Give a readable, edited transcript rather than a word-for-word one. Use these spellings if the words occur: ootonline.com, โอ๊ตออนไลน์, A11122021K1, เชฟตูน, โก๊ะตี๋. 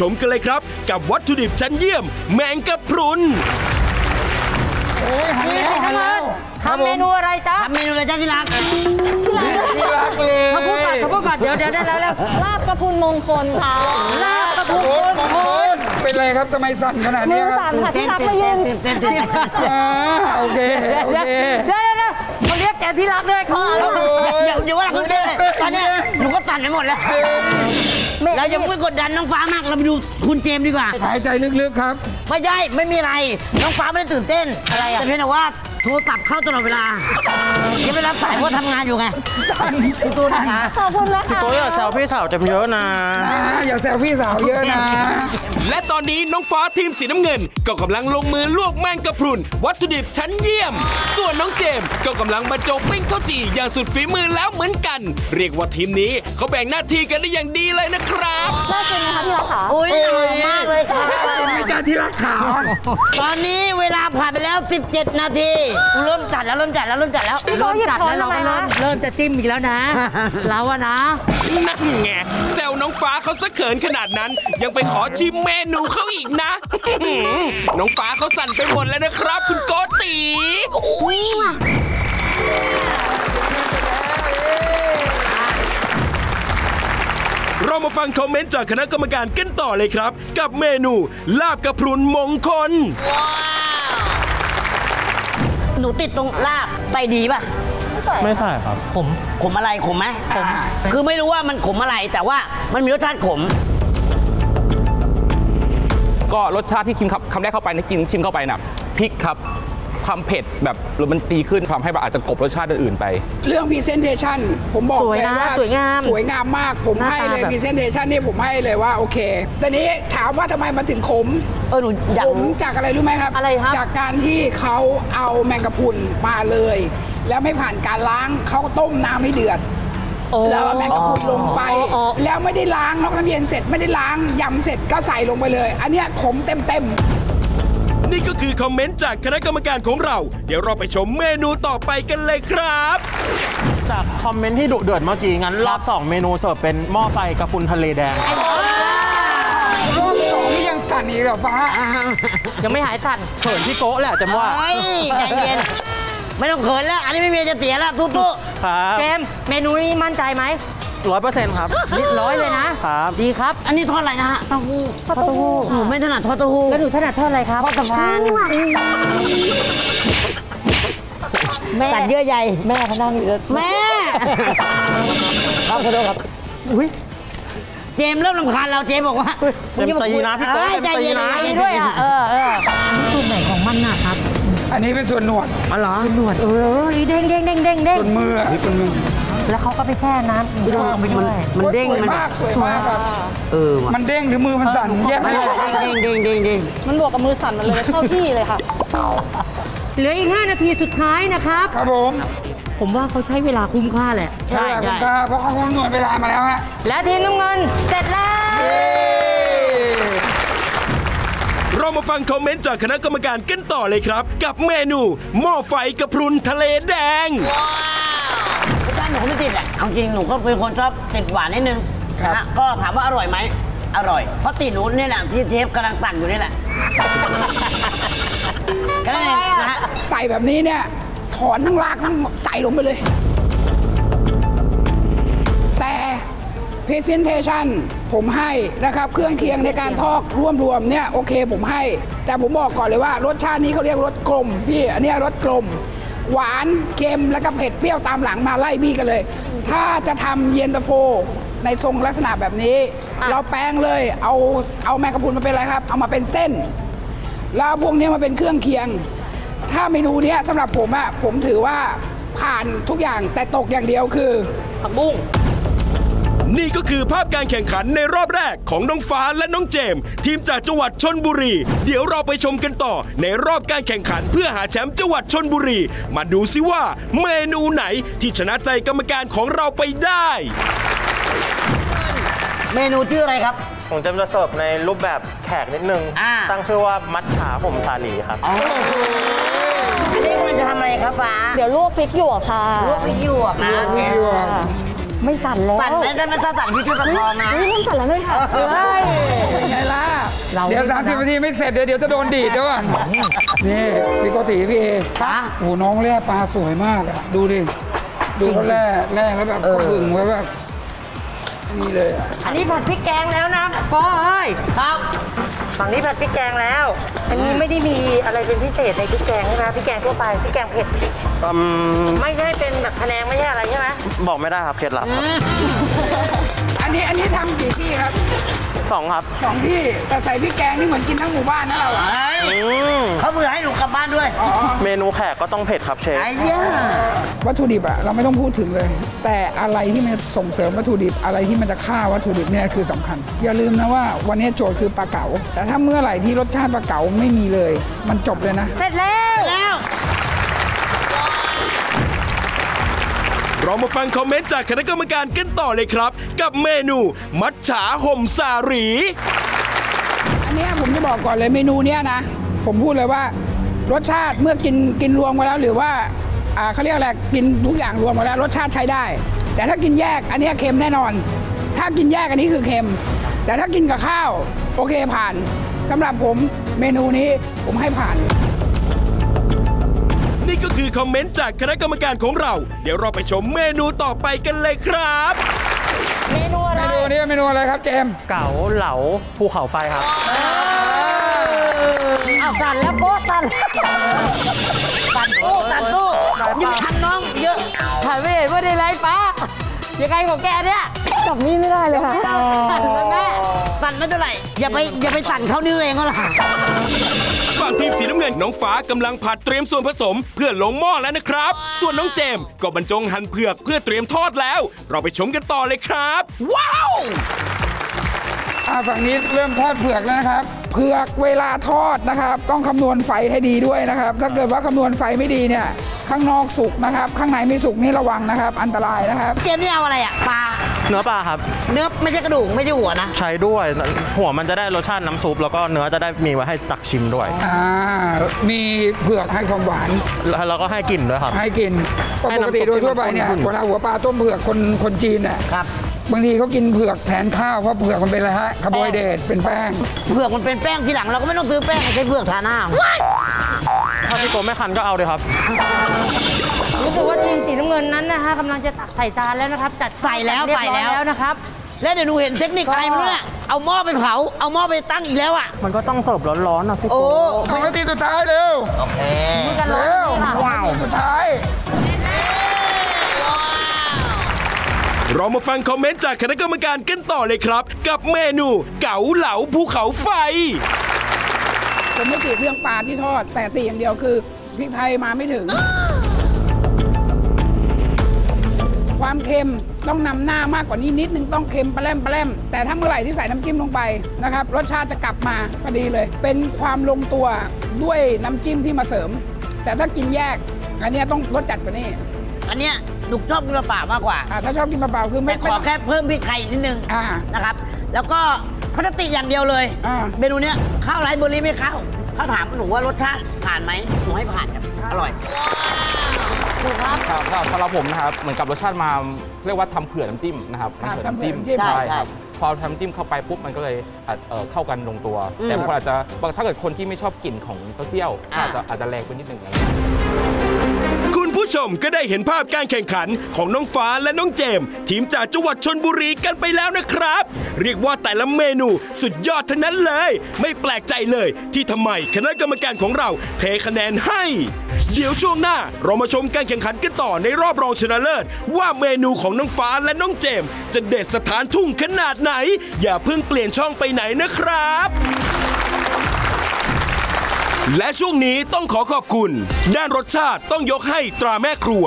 ชมกันเลยครับกับวัตถุดิบชั้นเยี่ยมแมงกะพรุนนี่น้ำมันทำเมนูอะไรจ๊ะทำเมนูอะไรจ๊ะที่รักเลยเขาพูดก่อนเดี๋ยวได้แล้วลาบกระพุนมงคลค่ะลาบกระพุนมงคลเป็นไรครับทำไมสั่นขนาดนี้ครับสั่นค่ะที่รักไม่ยืนโอเคได้เขาเรียกแกที่รักด้วยค่ะเดี๋ยวว่าคือเนี่ยตอนนี้หนูก็สั่นไปหมดแล้วเราจะไม่กดดันน้องฟ้ามากเราไปดูคุณเจมดีกว่าหายใจลึกๆครับไม่ใช่ไม่มีอะไรน้องฟ้าไม่ได้ตื่นเต้นอะไรแต่เพียงแต่ว่าโทรศัพท์เข้าตลอดเวลายังไม่รับสายเพราะทำงานอยู่ไงพี่ตูนนะขอบคุณนะคะพี่ตูนอย่าแซวพี่สาวจำเยอะนะอย่าแซวพี่สาวเยอะนะและตอนนี้น้องฟ้าทีมสีน้ำเงินก็กำลังลงมือลวกแมงกะพรุนวัตถุดิบชั้นเยี่ยมส่วนน้องเจมก็กำลังบรรจงปิ้งข้าวจี่อย่างสุดฝีมือแล้วเหมือนกันเรียกว่าทีมนี้เขาแบ่งหน้าที่กันได้อย่างดีเลยนะครับน่ากินนะคะที่รักขาอุ้ยอร่อยมากเลยค่ะไม่จานที่รักขาตอนนี้เวลาผ่านไปแล้ว17นาทีเริ่มจัดแล้วเริ่มจะจิ้มอีกแล้วนะเราอะนะนั่นไงแซวน้องฟ้าเขาสะเขินขนาดนั้นยังไปขอชิมเมนูเขาอีกนะน้องฟ้าเขาสั่นไปหมดแล้วนะครับคุณโกติอุ้ยเรามาฟังคอมเมนต์จากคณะกรรมการกันต่อเลยครับกับเมนูลาบกระพรุนมงคลหนูติดตรงลาบไตดีป่ะไม่ใช่ครับขมอะไรขมไหมขมคือไม่รู้ว่ามันขมอะไรแต่ว่ามันมีรสชาติขมก็รสชาติที่ชิมคำแรกเข้าไปนะกินชิมเข้าไปนะพริกครับความเผ็ดแบบมันตีขึ้นทำให้แบบอาจจะกลบรสชาติอื่นไปเรื่อง presentation ผมบอกเลยว่าสวยงามมากผมให้เลย presentation นี่ผมให้เลยว่าโอเคแต่นี้ถามว่าทำไมมันถึงขมหนูอยากขมจากอะไรรู้ไหมครับจากการที่เขาเอาแมงกะพรุนมาเลยแล้วไม่ผ่านการล้างเขาต้มน้ำให้เดือดแล้วแมงกะพรุนลงไปแล้วไม่ได้ล้างนอกน้ำเย็นเสร็จไม่ได้ล้างยำเสร็จก็ใส่ลงไปเลยอันนี้ขมเต็มนี่ก็คือคอมเมนต์จากคณะกรรมการของเราเดี๋ยวเราไปชมเมนูต่อไปกันเลยครับจากคอมเมนต์ที่ดุเดือดเมื่อกี้งั้นรอบ2เมนูเสิร์ฟเป็นหม้อไฟกระพุนทะเลแดงรอบสองนี่ยังสั่นอีกเหรอฟ้ายังไม่หายสั่นเขินพี่โก้แหละจำว่าใจเย็นไม่ต้องเขินแล้วอันนี้ไม่มีจะเสียแล้วทุกเกมเมนูนี้มั่นใจไหม100%ครับ100เลยนะครับดีครับอันนี้ทอดอะไรนะฮะเต้าหู้หนูไม่ถนัดทอดเต้าหู้แล้วหนูถนัดทอดอะไรครับทอดสะพานแม่ตัดเยื่อใยแม่เขานั่งอยู่แม่ครับขอโทษครับอุ้ยเจมเริ่มรำคาญเราเจมบอกว่าเจมตีนะพี่ต้อยใจเย็นด้วยอ่ะส่วนไหนของมันน่ะครับอันนี้เป็นส่วนหนวดอ๋อเหรอหนวดเด้งส่วนมือนี่เป็นมือแล้วเขาก็ไปแช่น้ำมันเด้งมากสวยมากครับมันเด้งหรือมือมันสั่นแย่มากเด้งมันบวกกับมือสั่นมันเลยเข้าที่เลยค่ะเหลืออีก5นาทีสุดท้ายนะครับครับผมว่าเขาใช้เวลาคุ้มค่าแหละใช่คุ้มค่าเพราะเขาคำนวณเวลามาแล้วฮะและทีมน้ำเงินเสร็จแล้วเรามาฟังคอมเมนต์จากคณะกรรมการกันต่อเลยครับกับเมนูหม้อไฟกระพรุนทะเลแดงบ้านหนูไม่ติดแหละเอาจริงหนูก็เป็นคนชอบติดหวานนิดนึงนะก็ถามว่าอร่อยไหมอร่อยเพราะติดหนูเนี่ยแหละที่เทปกำลังตักอยู่นี่แหละก็เลยนะใส่แบบนี้เนี่ยถอนทั้งรากทั้งใส่ลงไปเลยแต่ presentationผมให้นะครับเครื่องเคียงในการทอดรวมเนี่ยโอเคผมให้แต่ผมบอกก่อนเลยว่ารสชาตินี้เขาเรียกรสกลมพี่อันนี้รสกลมหวานเค็มแล้วก็เผ็ดเปรี้ยวตามหลังมาไล่บี้กันเลยถ้าจะทำเย็นตาโฟในทรงลักษณะแบบนี้เราแปลงเลยเอาแมงกะพรุนมาเป็นอะไรครับเอามาเป็นเส้นแล้วพวกนี้มาเป็นเครื่องเคียงถ้าเมนูนี้สำหรับผมอะผมถือว่าผ่านทุกอย่างแต่ตกอย่างเดียวคือผักบุ้งนี่ก็คือภาพการแข่งขันในรอบแรกของน้องฟ้าและน้องเจมทีมจากจังหวัดชลบุรีเดี๋ยวเราไปชมกันต่อในรอบการแข่งขันเพื่อหาแชมป์จังหวัดชลบุรีมาดูซิว่าเมนูไหนที่ชนะใจกรรมการของเราไปได้เมนูชื่ออะไรครับผมจะเสิร์ฟในรูปแบบแขกนิดนึงตั้งชื่อว่ามัทฉาผมสาลีครับอันนี้มันจะทำอะไรครับฟ้าเดี๋ยวลวกพริกหยวกค่ะลวกพริกหยวกนะ ไม่สั่นแล้วสั่นไม่ได้ไม่สั่นพี่ช่วยประคองนะนี่ไม่สั่นแล้วเลยค่ะเป็นไงล่ะเดี๋ยว30 นาทีไม่เสร็จเดี๋ยวจะโดนดีดด้วยนี่พี่โกติพี่เอโอ้น้องแร่ปลาสวยมากดูดิดูเขาแร่แล้วแบบผึ่งไว้แบบนี่เลยอันนี้ผัดพริกแกงแล้วนะป้าเอ้ยครับฝั่งนี้ผัดพริกแกงแล้วอันนี้ไม่ได้มีอะไรเป็นพิเศษในพริกแกงใช่ไหมพริกแกงทั่วไปพริกแกงเผ็ดไม่ใช่เป็นแบบคะแนนไม่ใช่อะไรใช่ไหมบอกไม่ได้ครับเคล็ดลับครับอันนี้ทำกี่ที่ครับ2ครับ2 ที่แต่ใส่พริกแกงนี่เหมือนกินทั้งหมู่บ้านนะเราเขาเบื่อให้หนูกลับบ้านด้วยเมนูแขกก็ต้องเผ็ดครับเชฟวัตถุดิบอะเราไม่ต้องพูดถึงเลยแต่อะไรที่มันส่งเสริมวัตถุดิบอะไรที่มันจะฆ่าวัตถุดิบเนี่ยคือสำคัญอย่าลืมนะว่าวันนี้โจทย์คือปลาเก๋าแต่ถ้าเมื่อไหร่ที่รสชาติปลาเก๋าไม่มีเลยมันจบเลยนะเสร็จแล้วเรามาฟังคอมเมนต์จากคณะกรรมการกันต่อเลยครับกับเมนูมัทฉาห่มสาหรีอันนี้ผมจะบอกก่อนเลยเมนูเนี้ยนะผมพูดเลยว่ารสชาติเมื่อกินรวมมาแล้วหรือว่าเขาเรียกอะไรกินทุกอย่างรวมมาแล้วรสชาติใช้ได้แต่ถ้ากินแยกอันนี้เค็มแน่นอนถ้ากินแยกอันนี้คือเค็มแต่ถ้ากินกับข้าวโอเคผ่านสำหรับผมเมนูนี้ผมให้ผ่านนี่ก็คือคอมเมนต์จากคณะกรรมการของเราเดี๋ยวเราไปชมเมนูต่อไปกันเลยครับเมนูอะไรเมนูอะไรครับเจมเก๋าเหลาภูเขาไฟครับเอาสั่นแล้วโป๊ะสั่นตู้ยังทันน้องเยอะถ่ายไม่ได้ไม่ได้ไรป้ายังไงของแกเนี่ยจับนี่ไม่ได้เลยค่ะสั่นแล้วแม่สั่นไม่เท่าไหร่อย่าไปสั่นเขานิ้วเองก็ล่ะฝั่งทีมสีน้ำเงินน้องฟ้ากำลังผัดเตรียมส่วนผสมเพื่อลงหม้อแล้วนะครับส่วนน้องเจมก็บรรจงหั่นเผือกเพื่อเตรียมทอดแล้วเราไปชมกันต่อเลยครับว้าวฝั่งนี้เริ่มทอดเผือกแล้วนะครับเผือกเวลาทอดนะครับต้องคำนวณไฟให้ดีด้วยนะครับถ้าเกิดว่าคำนวณไฟไม่ดีเนี่ยข้างนอกสุกนะครับข้างในไม่สุกนี่ระวังนะครับอันตรายนะครับเจมนี่เอาอะไรอ่ะปลาเนื้อปลาครับเนื้อไม่ใช่กระดูกไม่ใช่หัวนะใช้ด้วยหัวมันจะได้รสชาติน้ำซุปแล้วก็เนื้อจะได้มีไว้ให้ตักชิมด้วยมีเผือกให้ความหวานแล้วก็ให้กลิ่นด้วยครับให้กลิ่นปกติโดยทั่วไปเนี่ยเวลาหัวปลาต้มเผือกคนจีนเนี่ยบางทีเขากินเผือกแทนข้าวเพราะเผือกมันเป็นอะไรฮะคาร์โบไฮเดรตเป็นแป้งเผือกมันเป็นแป้งทีหลังเราก็ไม่ต้องซื้อแป้งใช้เผือกทาหน้าถ้าพี่โกไม่คันก็เอาเลยครับรู้สึกว่าทีมสีน้ำเงินนั้นนะฮะกำลังจะตักใส่จานแล้วนะครับจัดใส่แล้วนะครับแล้วเดี๋ยวหนูเห็นเทคนิคอะไรไม่รู้เนี่ยเอาหม้อไปเผาเอาหม้อไปตั้งอีกแล้วอ่ะมันก็ต้องเสิร์ฟร้อนๆนะพี่โก2 นาทีสุดท้ายเร็วโอเคเร็ว2 นาทีสุดท้ายเรามาฟังคอมเมนต์จากคณะกรรมการกันต่อเลยครับกับเมนูเก๋าเหลาภูเขาไฟผมไม่ติดเรื่องปลาที่ทอดแต่ติดอย่างเดียวคือพริกไทยมาไม่ถึงความเค็มต้องนำหน้ามากกว่านี้นิดนึงต้องเค็มแปร่มแต่ถ้าเมื่อไหร่ที่ใส่น้ำจิ้มลงไปนะครับรสชาติจะกลับมาพอดีเลยเป็นความลงตัวด้วยน้ำจิ้มที่มาเสริมแต่ถ้ากินแยกอันนี้ต้องรสจัดกว่านี้อันเนี้ยหนูชอบกินปลาเปล่ามากกว่าถ้าชอบกินปลาเปล่าคือไม่ขอแค่เพิ่มพริกไทยนิดนึงนะครับแล้วก็เขาจะติอย่างเดียวเลยเมนูเนี้ยข้าวไรซ์เบอร์รี่ไม่เข้าเขาถามหนูว่ารสชาติผ่านไหมหนูให้ผ่านครับอร่อยดูครับสำหรับผมนะครับเหมือนกับรสชาติมาเรียกว่าทำเผื่อน้ำจิ้มนะครับทำจิ้มใช่ครับพอทำจิ้มเข้าไปปุ๊บมันก็เลยเข้ากันลงตัวแต่บางคนอาจจะถ้าเกิดคนที่ไม่ชอบกลิ่นของเต้าเจี้ยวอาจจะแรงไปนิดนึงคุณผู้ชมก็ได้เห็นภาพการแข่งขันของน้องฟ้าและน้องเจมทีมจากจังหวัดชลบุรีกันไปแล้วนะครับเรียกว่าแต่ละเมนูสุดยอดทั้งนั้นเลยไม่แปลกใจเลยที่ทำไมคณะกรรมการของเราเทคะแนนให้เดี๋ยวช่วงหน้าเรามาชมการแข่งขันกันต่อในรอบรองชนะเลิศว่าเมนูของน้องฟ้าและน้องเจมจะเด็ดสถานทุ่งขนาดไหนอย่าเพิ่งเปลี่ยนช่องไปไหนนะครับและช่วงนี้ต้องขอขอบคุณด้านรสชาติต้องยกให้ตราแม่ครัว